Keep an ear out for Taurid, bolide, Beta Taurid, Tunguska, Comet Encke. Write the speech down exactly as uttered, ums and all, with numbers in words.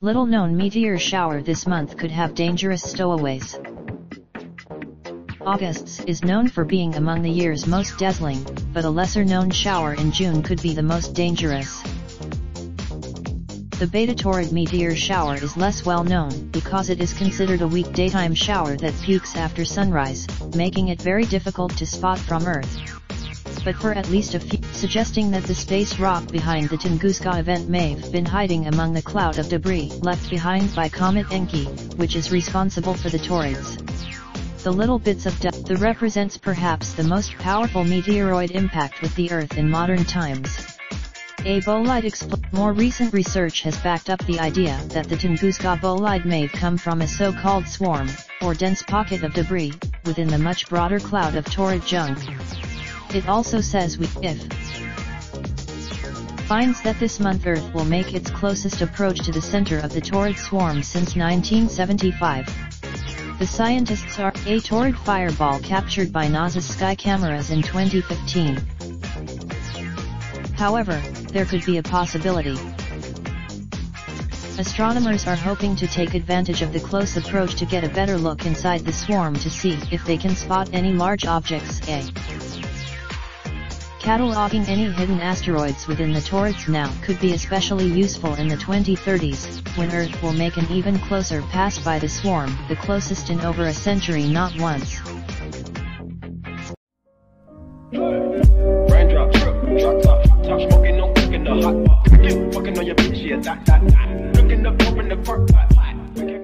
Little known meteor shower this month could have dangerous stowaways. August's is known for being among the year's most dazzling, but a lesser known shower in June could be the most dangerous. The Beta Taurid meteor shower is less well known because it is considered a weak daytime shower that peaks after sunrise, making it very difficult to spot from Earth. But for at least a few, suggesting that the space rock behind the Tunguska event may have been hiding among the cloud of debris left behind by Comet Encke, which is responsible for the taurids. The little bits of dust that represents perhaps the most powerful meteoroid impact with the Earth in modern times. A bolide explosion. More recent research has backed up the idea that the Tunguska bolide may have come from a so-called swarm, or dense pocket of debris, within the much broader cloud of taurid junk. It also says we, if, finds that this month Earth will make its closest approach to the center of the taurid swarm since nineteen seventy-five. The scientists are a taurid fireball captured by NASA's sky cameras in twenty fifteen. However, there could be a possibility. Astronomers are hoping to take advantage of the close approach to get a better look inside the swarm to see if they can spot any large objects. A. Cataloging any hidden asteroids within the taurids now could be especially useful in the twenty thirties, when Earth will make an even closer pass by the swarm, the closest in over a century, not once. Raindrops, drop top, top smoking, no cooking the hot pot. Fucking on your bitch, yeah, that, that, that. Looking up, open the park, pot, pot.